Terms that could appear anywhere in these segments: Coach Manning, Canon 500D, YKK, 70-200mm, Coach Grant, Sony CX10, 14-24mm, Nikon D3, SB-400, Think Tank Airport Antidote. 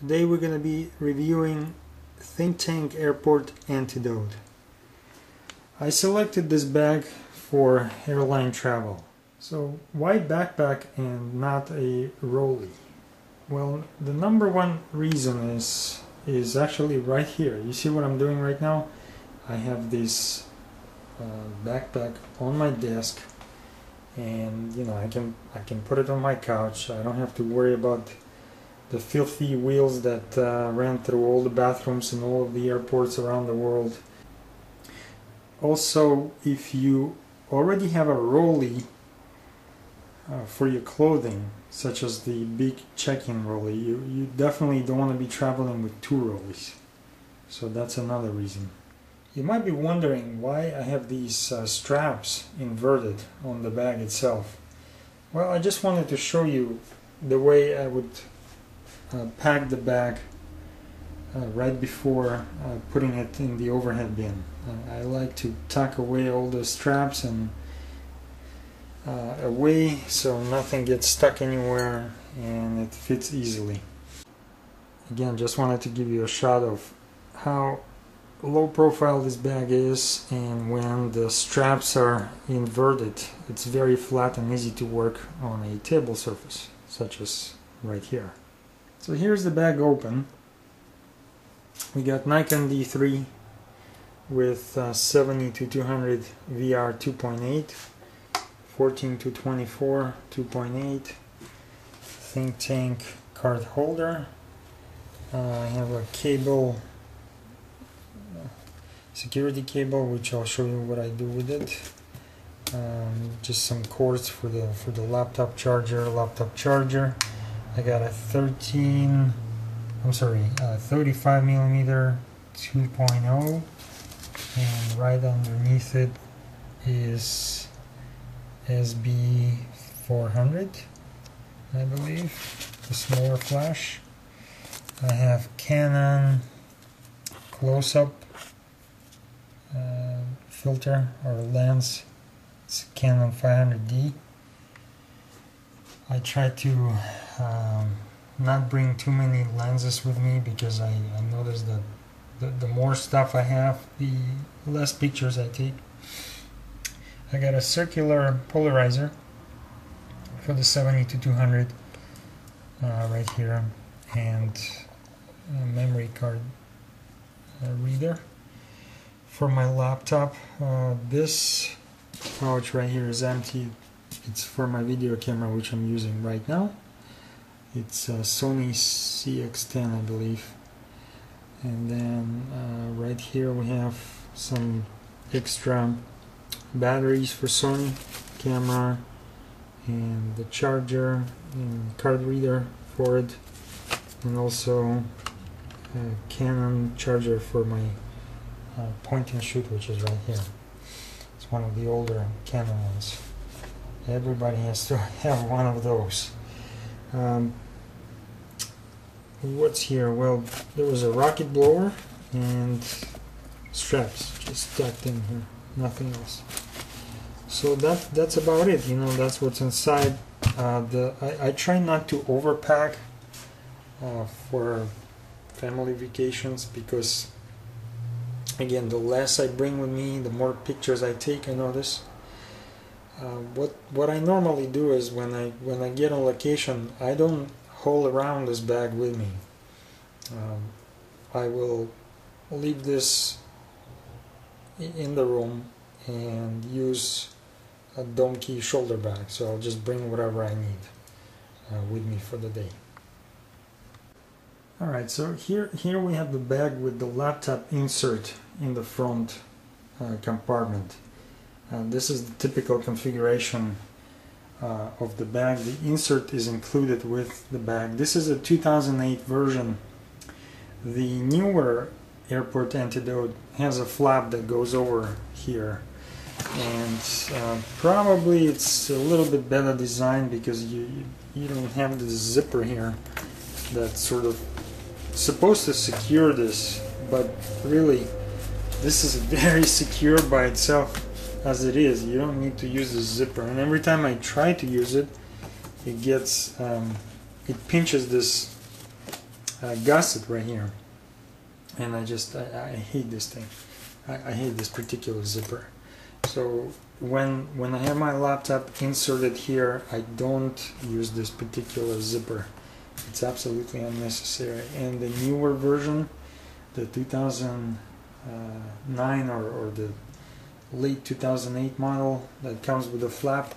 Today we're going to be reviewing Think Tank Airport Antidote. I selected this bag for airline travel. So why backpack and not a rollie? Well, the number one reason is actually right here. You see what I'm doing right now? I have this backpack on my desk, and you know, I can put it on my couch. I don't have to worry about the filthy wheels that ran through all the bathrooms in all of the airports around the world. Also, if you already have a rollie for your clothing, such as the big check-in rollie, you definitely don't want to be traveling with two rollies. So that's another reason. You might be wondering why I have these straps inverted on the bag itself. Well, I just wanted to show you the way I would pack the bag right before putting it in the overhead bin. I like to tuck away all the straps and away so nothing gets stuck anywhere and it fits easily. Again, just wanted to give you a shot of how low profile this bag is, and when the straps are inverted, it's very flat and easy to work on a table surface, such as right here. So here's the bag open. We got Nikon D3 with 70-200 VR 2.8, 14-24 2.8, Think Tank card holder. I have a cable, security cable, which I'll show you what I do with it. Just some cords for the laptop charger. I got a 35 millimeter 2.0, and right underneath it is SB-400, I believe, the smaller flash. I have Canon close-up filter or lens. It's Canon 500D. I try to not bring too many lenses with me, because I noticed that the more stuff I have, the less pictures I take. I got a circular polarizer for the 70-200 right here, and a memory card reader for my laptop. This pouch right here is empty. It's for my video camera, which I'm using right now. It's a Sony CX10, I believe. And then right here we have some extra batteries for Sony camera, and the charger and card reader for it, and also a Canon charger for my point and shoot, which is right here. It's one of the older Canon ones. Everybody has to have one of those. What's here? Well, there was a rocket blower and straps just tucked in here, nothing else. So that's about it. You know, that's what's inside. I try not to overpack for family vacations, because again, the less I bring with me, the more pictures I take. I notice. What I normally do is when I get on location, I don't haul around this bag with me. I will leave this in the room and use a Domkey shoulder bag, so I'll just bring whatever I need with me for the day. Alright, so here we have the bag with the laptop insert in the front compartment. This is the typical configuration of the bag. The insert is included with the bag. This is a 2008 version. The newer Airport Antidote has a flap that goes over here, and probably it's a little bit better designed, because you don't have this zipper here that's sort of supposed to secure this, but really this is very secure by itself. As it is, you don't need to use the zipper, and every time I try to use it, it pinches this gusset right here, and I hate this thing. I hate this particular zipper. So when I have my laptop inserted here, I don't use this particular zipper. It's absolutely unnecessary. And the newer version, the 2009 or the late 2008 model that comes with a flap,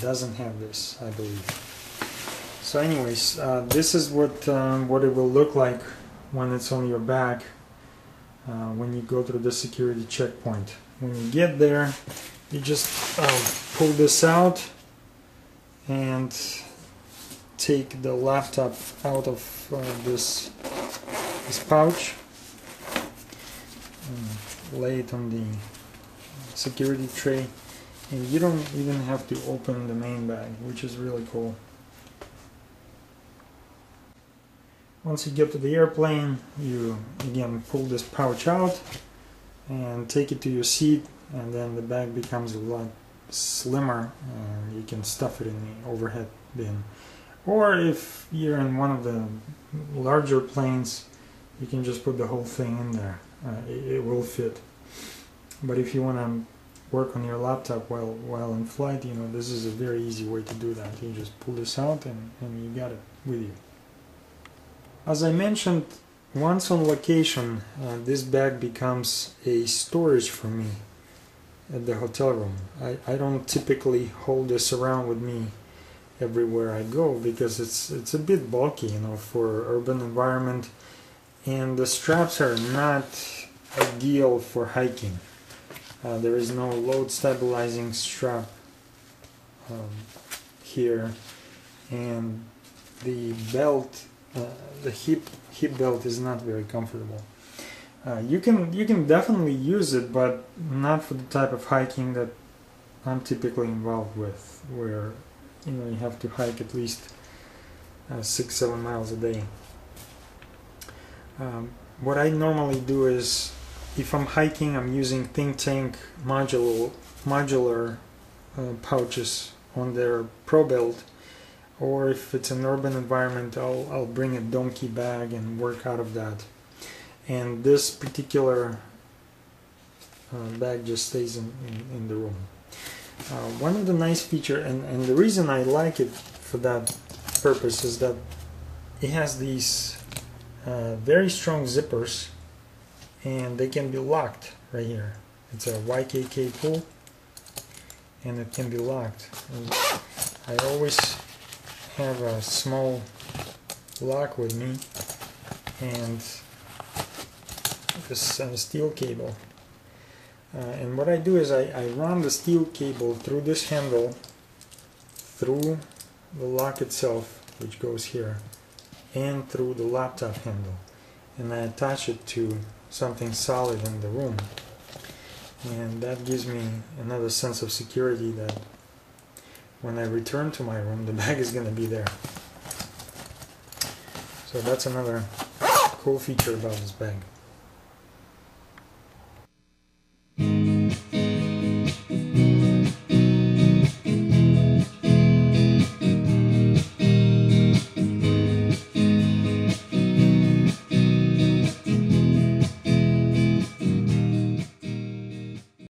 doesn't have this, I believe. So anyways, this is what it will look like when it's on your back, when you go through the security checkpoint. When you get there, you just pull this out and take the laptop out of this pouch and lay it on the security tray, and you don't even have to open the main bag, which is really cool. Once you get to the airplane, you again pull this pouch out and take it to your seat, and then the bag becomes a lot slimmer and you can stuff it in the overhead bin. Or if you're in one of the larger planes, you can just put the whole thing in there. It will fit. But if you want to work on your laptop while in flight, you know, this is a very easy way to do that. You just pull this out and you got it with you. As I mentioned, once on location, this bag becomes a storage for me at the hotel room. I don't typically hold this around with me everywhere I go because it's a bit bulky, you know, for urban environment, and the straps are not ideal for hiking. There is no load stabilizing strap here, and the belt, the hip belt is not very comfortable. You can definitely use it, but not for the type of hiking that I'm typically involved with, where you know you have to hike at least 6-7 miles a day. What I normally do is, if I'm hiking, I'm using Think Tank modular pouches on their Pro Belt. Or if it's an urban environment, I'll bring a donkey bag and work out of that. And this particular bag just stays in the room. One of the nice features, and the reason I like it for that purpose, is that it has these very strong zippers, and they can be locked right here. It's a YKK pull, and it can be locked. And I always have a small lock with me and this steel cable, and what I do is I run the steel cable through this handle through the lock itself, which goes here, and through the laptop handle, and I attach it to something solid in the room, and that gives me another sense of security that when I return to my room, the bag is going to be there. So that's another cool feature about this bag.